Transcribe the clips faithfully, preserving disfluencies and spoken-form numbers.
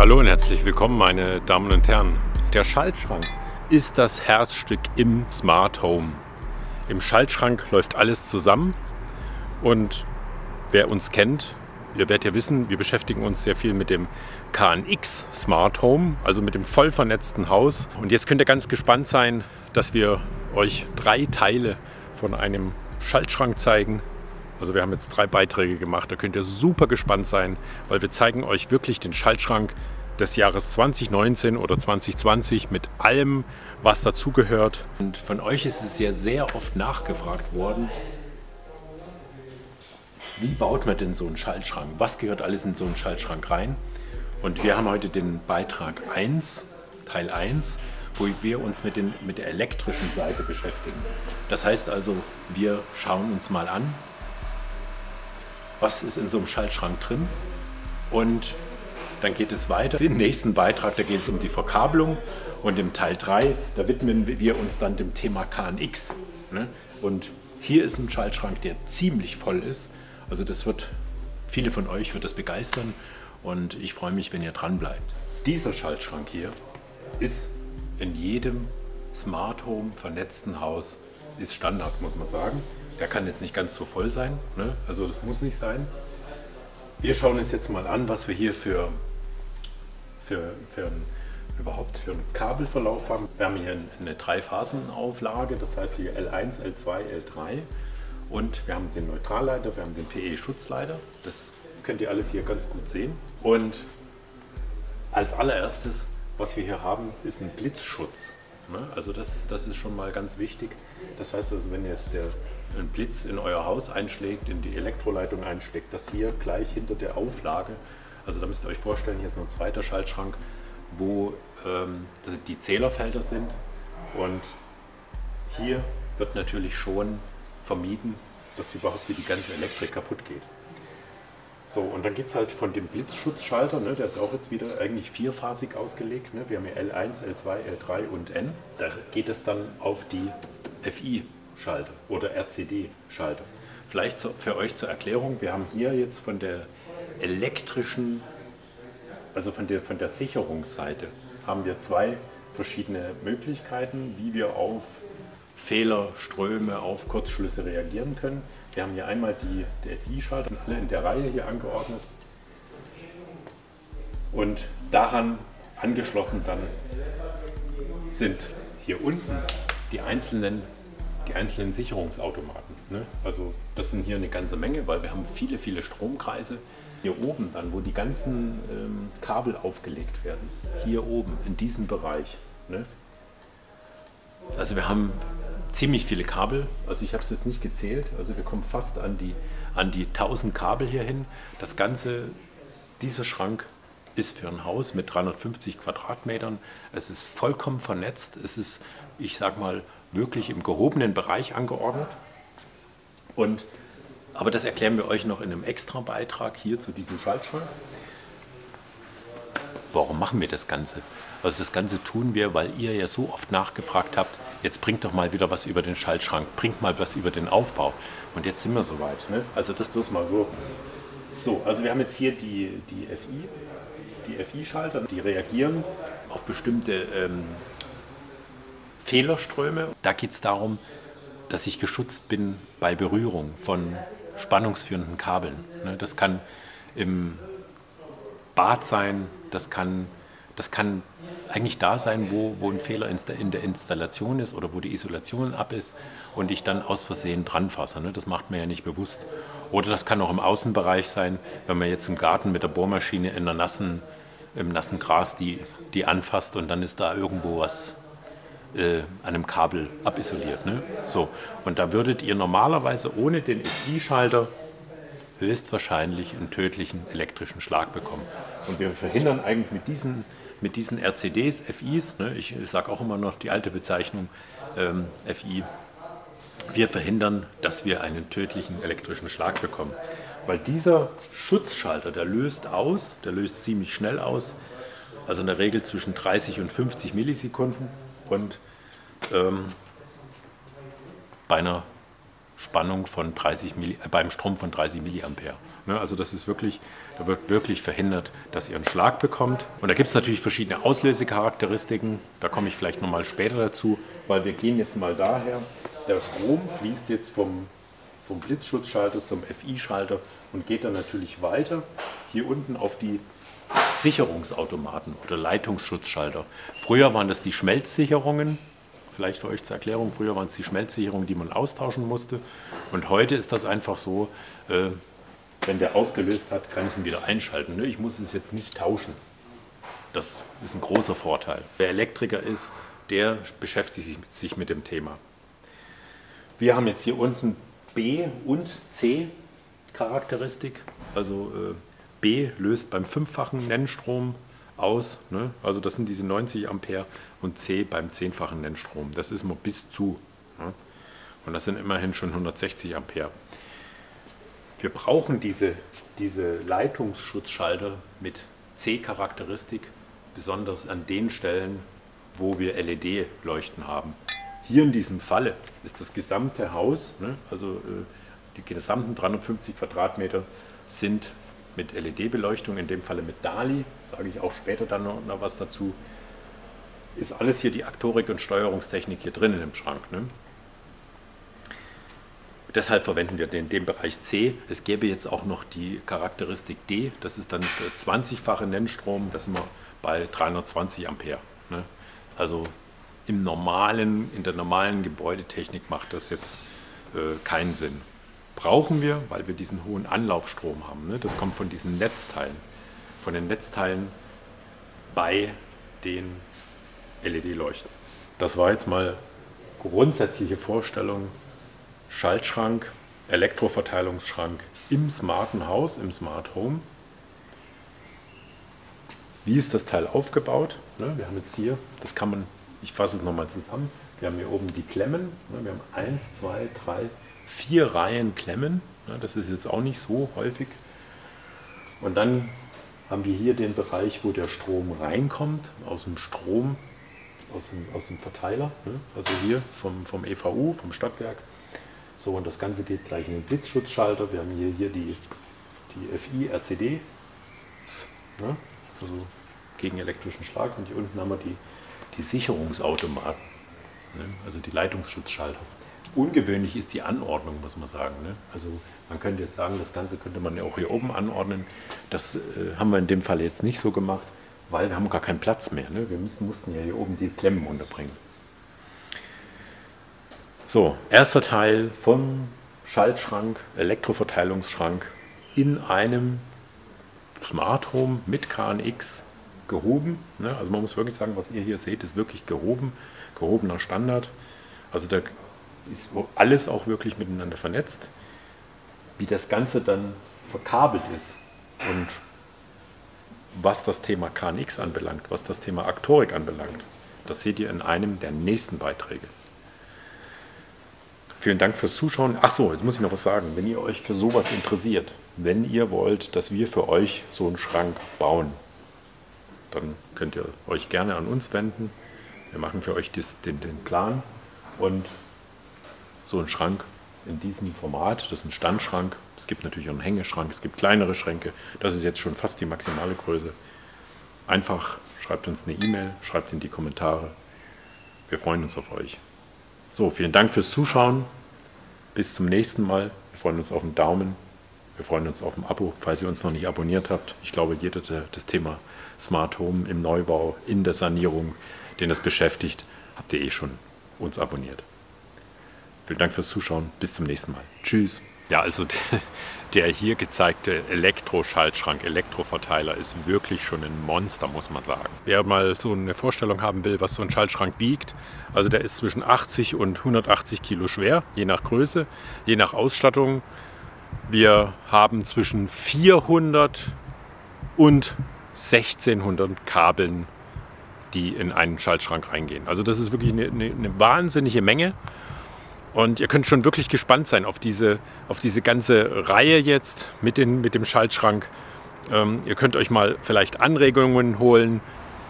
Hallo und herzlich willkommen, meine Damen und Herren. Der Schaltschrank ist das Herzstück im Smart Home. Im Schaltschrank läuft alles zusammen und wer uns kennt, ihr werdet ja wissen, wir beschäftigen uns sehr viel mit dem K N X Smart Home, also mit dem voll vernetzten Haus. Und jetzt könnt ihr ganz gespannt sein, dass wir euch drei Teile von einem Schaltschrank zeigen. Also wir haben jetzt drei Beiträge gemacht, da könnt ihr super gespannt sein, weil wir zeigen euch wirklich den Schaltschrank des Jahres zwanzig neunzehn oder zwanzig zwanzig mit allem, was dazugehört. Und von euch ist es ja sehr oft nachgefragt worden, wie baut man denn so einen Schaltschrank? Was gehört alles in so einen Schaltschrank rein? Und wir haben heute den Beitrag eins, Teil eins, wo wir uns mit, den, mit der elektrischen Seite beschäftigen. Das heißt also, wir schauen uns mal an, was ist in so einem Schaltschrank drin, und dann geht es weiter. Im nächsten Beitrag, da geht es um die Verkabelung, und im Teil drei, da widmen wir uns dann dem Thema K N X. Und hier ist ein Schaltschrank, der ziemlich voll ist. Also das wird, viele von euch wird das begeistern, und ich freue mich, wenn ihr dran bleibt. Dieser Schaltschrank hier ist in jedem Smart Home vernetzten Haus, ist Standard, muss man sagen. Der kann jetzt nicht ganz so voll sein, ne? Also das muss nicht sein. Wir schauen uns jetzt mal an, was wir hier für, für, für überhaupt für einen Kabelverlauf haben. Wir haben hier eine Drei-Phasen-Auflage, das heißt hier L eins, L zwei, L drei, und wir haben den Neutralleiter, wir haben den P E-Schutzleiter. Das könnt ihr alles hier ganz gut sehen. Und als allererstes, was wir hier haben, ist ein Blitzschutz. Also das, das ist schon mal ganz wichtig. Das heißt also, wenn jetzt der ein Blitz in euer Haus einschlägt, in die Elektroleitung einschlägt, das hier gleich hinter der Auflage, also da müsst ihr euch vorstellen, hier ist noch ein zweiter Schaltschrank, wo ähm, die Zählerfelder sind, und hier wird natürlich schon vermieden, dass überhaupt die ganze Elektrik kaputt geht. So, und dann geht es halt von dem Blitzschutzschalter, ne, der ist auch jetzt wieder eigentlich vierphasig ausgelegt, ne, wir haben hier L eins, L zwei, L drei und N, da geht es dann auf die F I-Schalter oder R C D-Schalter. Vielleicht zu, für euch zur Erklärung, wir haben hier jetzt von der elektrischen, also von der, von der Sicherungsseite, haben wir zwei verschiedene Möglichkeiten, wie wir auf Fehler, Ströme, auf Kurzschlüsse reagieren können. Wir haben hier einmal die, die F I-Schalter, alle in der Reihe hier angeordnet, und daran angeschlossen dann sind hier unten die einzelnen, die einzelnen Sicherungsautomaten, ne? Also das sind hier eine ganze Menge, weil wir haben viele, viele Stromkreise. Hier oben dann, wo die ganzen ähm, Kabel aufgelegt werden, hier oben in diesem Bereich, ne? Also wir haben ziemlich viele Kabel, also ich habe es jetzt nicht gezählt, also wir kommen fast an die, an die tausend Kabel hier hin. Das Ganze, dieser Schrank ist für ein Haus mit dreihundertfünfzig Quadratmetern, es ist vollkommen vernetzt, es ist, ich sag mal, wirklich im gehobenen Bereich angeordnet. Und, aber das erklären wir euch noch in einem extra Beitrag hier zu diesem Schaltschrank. Warum machen wir das Ganze? Also das Ganze tun wir, weil ihr ja so oft nachgefragt habt, jetzt bringt doch mal wieder was über den Schaltschrank, bringt mal was über den Aufbau. Und jetzt sind wir soweit, ne? Also das bloß mal so. So, also wir haben jetzt hier die, die F I, die F I-Schalter, die reagieren auf bestimmte ähm, Fehlerströme. Da geht es darum, dass ich geschützt bin bei Berührung von spannungsführenden Kabeln, ne? Das kann im Bad sein, das kann, das kann eigentlich da sein, wo, wo ein Fehler in der Installation ist oder wo die Isolation ab ist und ich dann aus Versehen dran fasse, ne? Das macht man ja nicht bewusst. Oder das kann auch im Außenbereich sein, wenn man jetzt im Garten mit der Bohrmaschine in der nassen, im nassen Gras die, die anfasst und dann ist da irgendwo was äh, an einem Kabel abisoliert, ne? So, und da würdet ihr normalerweise ohne den F I-Schalter höchstwahrscheinlich einen tödlichen elektrischen Schlag bekommen. Und wir verhindern eigentlich mit diesen, mit diesen R C Ds, F Is, ne, ich sage auch immer noch die alte Bezeichnung ähm, F I, wir verhindern, dass wir einen tödlichen elektrischen Schlag bekommen. Weil dieser Schutzschalter, der löst aus, der löst ziemlich schnell aus, also in der Regel zwischen dreißig und fünfzig Millisekunden, und ähm, bei einer Spannung von dreißig Milli, äh, beim Strom von dreißig Milliampere. Ne, also das ist wirklich, da wird wirklich verhindert, dass ihr einen Schlag bekommt. Und da gibt es natürlich verschiedene Auslesecharakteristiken. Da komme ich vielleicht nochmal später dazu, weil wir gehen jetzt mal daher. Der Strom fließt jetzt vom, vom Blitzschutzschalter zum F I-Schalter und geht dann natürlich weiter hier unten auf die Sicherungsautomaten oder Leitungsschutzschalter. Früher waren das die Schmelzsicherungen. Vielleicht für euch zur Erklärung, früher waren es die Schmelzsicherungen, die man austauschen musste. Und heute ist das einfach so, äh, wenn der ausgelöst hat, kann ich ihn wieder einschalten. Ne? Ich muss es jetzt nicht tauschen. Das ist ein großer Vorteil. Wer Elektriker ist, der beschäftigt sich mit, sich mit dem Thema. Wir haben jetzt hier unten B- und C-Charakteristik. Also äh, B löst beim fünffachen Nennstrom aus, ne? Also das sind diese neunzig Ampere, und C beim zehnfachen Nennstrom. Das ist mal bis zu. Ne? Und das sind immerhin schon hundertsechzig Ampere. Wir brauchen diese, diese Leitungsschutzschalter mit C-Charakteristik, besonders an den Stellen, wo wir L E D-Leuchten haben. Hier in diesem Falle ist das gesamte Haus, ne? Also die gesamten dreihundertfünfzig Quadratmeter sind mit L E D-Beleuchtung, in dem Falle mit DALI, sage ich auch später dann noch, noch was dazu, ist alles hier die Aktorik und Steuerungstechnik hier drin in dem Schrank. Ne? Deshalb verwenden wir den, den Bereich C. Es gäbe jetzt auch noch die Charakteristik D, das ist dann der zwanzigfache Nennstrom, das sind wir bei dreihundertzwanzig Ampere. Ne? Also im normalen, in der normalen Gebäudetechnik macht das jetzt äh, keinen Sinn. Brauchen wir, weil wir diesen hohen Anlaufstrom haben. Ne? Das kommt von diesen Netzteilen, von den Netzteilen bei den L E D-Leuchten. Das war jetzt mal grundsätzliche Vorstellung, Schaltschrank, Elektroverteilungsschrank im smarten Haus, im Smart Home. Wie ist das Teil aufgebaut? Ne? Wir haben jetzt hier, das kann man, ich fasse es nochmal zusammen, wir haben hier oben die Klemmen, ne? Wir haben eins, zwei, drei, vier Reihen Klemmen, das ist jetzt auch nicht so häufig. Und dann haben wir hier den Bereich, wo der Strom reinkommt, aus dem Strom, aus dem, aus dem Verteiler, also hier vom, vom E V U, vom Stadtwerk. So, und das Ganze geht gleich in den Blitzschutzschalter. Wir haben hier, hier die, die F I R C D, also gegen elektrischen Schlag. Und hier unten haben wir die, die Sicherungsautomaten, also die Leitungsschutzschalter. Ungewöhnlich ist die Anordnung, muss man sagen. Ne? Also man könnte jetzt sagen, das Ganze könnte man ja auch hier oben anordnen. Das äh, haben wir in dem Fall jetzt nicht so gemacht, weil wir haben gar keinen Platz mehr. Ne? Wir müssen, mussten ja hier oben die Klemmen unterbringen. So, erster Teil vom Schaltschrank, Elektroverteilungsschrank in einem Smart Home mit K N X gehoben. Ne? Also man muss wirklich sagen, was ihr hier seht, ist wirklich gehoben, gehobener Standard. Also der ist alles auch wirklich miteinander vernetzt. Wie das Ganze dann verkabelt ist und was das Thema K N X anbelangt, was das Thema Aktorik anbelangt, das seht ihr in einem der nächsten Beiträge. Vielen Dank fürs Zuschauen. Achso, jetzt muss ich noch was sagen. Wenn ihr euch für sowas interessiert, wenn ihr wollt, dass wir für euch so einen Schrank bauen, dann könnt ihr euch gerne an uns wenden. Wir machen für euch das, den, den Plan und so ein Schrank in diesem Format, das ist ein Standschrank, es gibt natürlich auch einen Hängeschrank, es gibt kleinere Schränke, das ist jetzt schon fast die maximale Größe. Einfach schreibt uns eine E-Mail, schreibt in die Kommentare, wir freuen uns auf euch. So, vielen Dank fürs Zuschauen, bis zum nächsten Mal, wir freuen uns auf einen Daumen, wir freuen uns auf ein Abo, falls ihr uns noch nicht abonniert habt. Ich glaube, jeder, der das Thema Smart Home im Neubau, in der Sanierung, den das beschäftigt, habt ihr eh schon uns abonniert. Vielen Dank fürs Zuschauen. Bis zum nächsten Mal. Tschüss. Ja, also der, der hier gezeigte Elektroschaltschrank, Elektroverteiler ist wirklich schon ein Monster, muss man sagen. Wer mal so eine Vorstellung haben will, was so ein Schaltschrank wiegt, also der ist zwischen achtzig und hundertachtzig Kilo schwer, je nach Größe, je nach Ausstattung. Wir haben zwischen vierhundert und sechzehnhundert Kabeln, die in einen Schaltschrank reingehen. Also das ist wirklich eine, eine, eine wahnsinnige Menge. Und ihr könnt schon wirklich gespannt sein auf diese, auf diese ganze Reihe jetzt mit, den, mit dem Schaltschrank. Ähm, ihr könnt euch mal vielleicht Anregungen holen.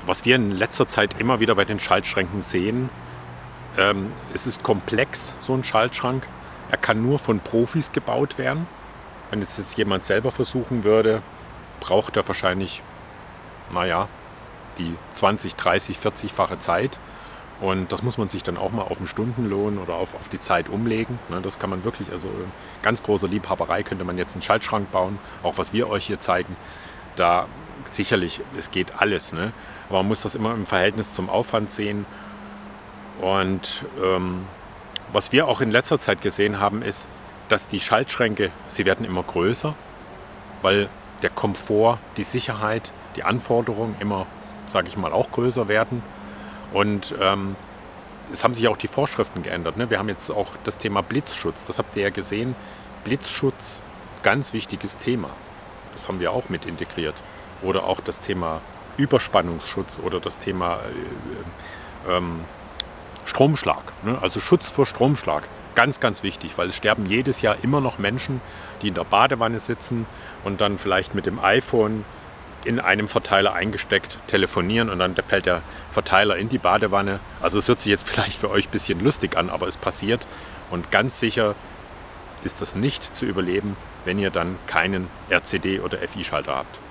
Was wir in letzter Zeit immer wieder bei den Schaltschränken sehen, ähm, es ist komplex, so ein Schaltschrank. Er kann nur von Profis gebaut werden. Wenn jetzt, jetzt jemand selber versuchen würde, braucht er wahrscheinlich, naja, die zwanzig, dreißig, vierzigfache Zeit. Und das muss man sich dann auch mal auf den Stundenlohn oder auf, auf die Zeit umlegen. Das kann man wirklich, also ganz großer Liebhaberei könnte man jetzt einen Schaltschrank bauen, auch was wir euch hier zeigen. Da sicherlich, es geht alles, ne? Aber man muss das immer im Verhältnis zum Aufwand sehen. Und ähm, was wir auch in letzter Zeit gesehen haben, ist, dass die Schaltschränke, sie werden immer größer, weil der Komfort, die Sicherheit, die Anforderungen immer, sage ich mal, auch größer werden. Und ähm, es haben sich auch die Vorschriften geändert, ne? Wir haben jetzt auch das Thema Blitzschutz, das habt ihr ja gesehen. Blitzschutz, ganz wichtiges Thema. Das haben wir auch mit integriert. Oder auch das Thema Überspannungsschutz oder das Thema äh, ähm, Stromschlag, ne? Also Schutz vor Stromschlag. Ganz, ganz wichtig, weil es sterben jedes Jahr immer noch Menschen, die in der Badewanne sitzen und dann vielleicht mit dem iPhone in einem Verteiler eingesteckt telefonieren und dann fällt der Verteiler in die Badewanne. Also es hört sich jetzt vielleicht für euch ein bisschen lustig an, aber es passiert und ganz sicher ist das nicht zu überleben, wenn ihr dann keinen R C D oder F I-Schalter habt.